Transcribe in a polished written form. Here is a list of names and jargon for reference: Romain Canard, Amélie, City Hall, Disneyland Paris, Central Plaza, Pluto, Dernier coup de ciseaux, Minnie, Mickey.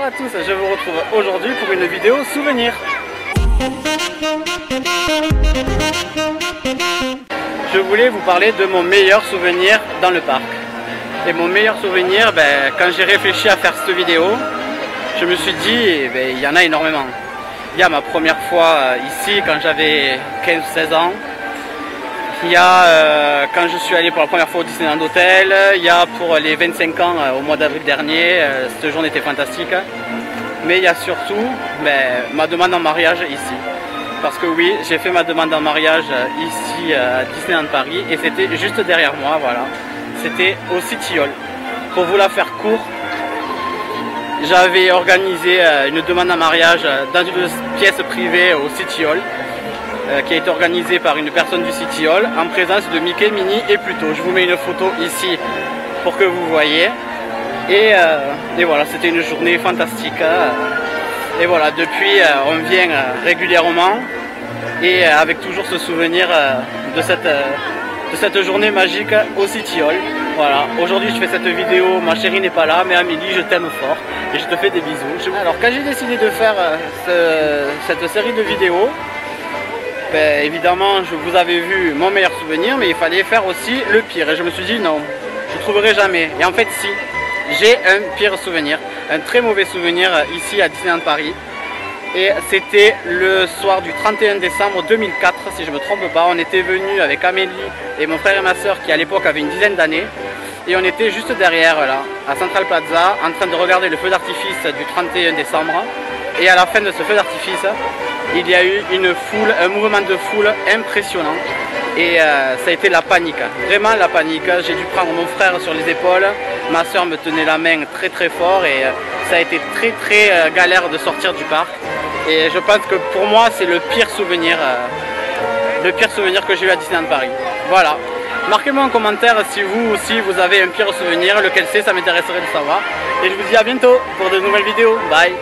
Bonjour à tous, je vous retrouve aujourd'hui pour une vidéo souvenir. Je voulais vous parler de mon meilleur souvenir dans le parc. Et mon meilleur souvenir, quand j'ai réfléchi à faire cette vidéo, je me suis dit, il y en a énormément. Il y a ma première fois ici quand j'avais 15-16 ans. Il y a quand je suis allé pour la première fois au Disneyland Hotel, il y a pour les 25 ans au mois d'avril dernier, cette journée était fantastique. Mais il y a surtout ma demande en mariage ici. Parce que oui, j'ai fait ma demande en mariage ici à Disneyland Paris et c'était juste derrière moi, voilà. C'était au City Hall. Pour vous la faire court, j'avais organisé une demande en mariage dans une pièce privée au City Hall, qui a été organisée par une personne du City Hall en présence de Mickey, Minnie et Pluto. Je vous mets une photo ici pour que vous voyez. Et voilà, c'était une journée fantastique. Et voilà, depuis on vient régulièrement et avec toujours ce souvenir de cette journée magique au City Hall. Voilà, aujourd'hui je fais cette vidéo, ma chérie n'est pas là, mais Amélie, je t'aime fort et je te fais des bisous. Alors quand j'ai décidé de faire cette série de vidéos, évidemment, je vous avais vu mon meilleur souvenir, mais il fallait faire aussi le pire. Et je me suis dit non, je ne trouverai jamais. Et en fait, si, j'ai un pire souvenir, un très mauvais souvenir ici à Disneyland Paris. Et c'était le soir du 31 décembre 2004, si je ne me trompe pas. On était venus avec Amélie et mon frère et ma soeur qui à l'époque avaient une dizaine d'années. Et on était juste derrière, là, à Central Plaza, en train de regarder le feu d'artifice du 31 décembre. Et à la fin de ce feu d'artifice, il y a eu une foule, un mouvement de foule impressionnant. Et ça a été la panique, vraiment la panique. J'ai dû prendre mon frère sur les épaules, ma soeur me tenait la main très très fort. Et ça a été très très galère de sortir du parc. Et je pense que pour moi c'est le pire souvenir que j'ai eu à Disneyland Paris. Voilà, marquez-moi en commentaire si vous aussi vous avez un pire souvenir, lequel c'est, ça m'intéresserait de savoir. Et je vous dis à bientôt pour de nouvelles vidéos, bye.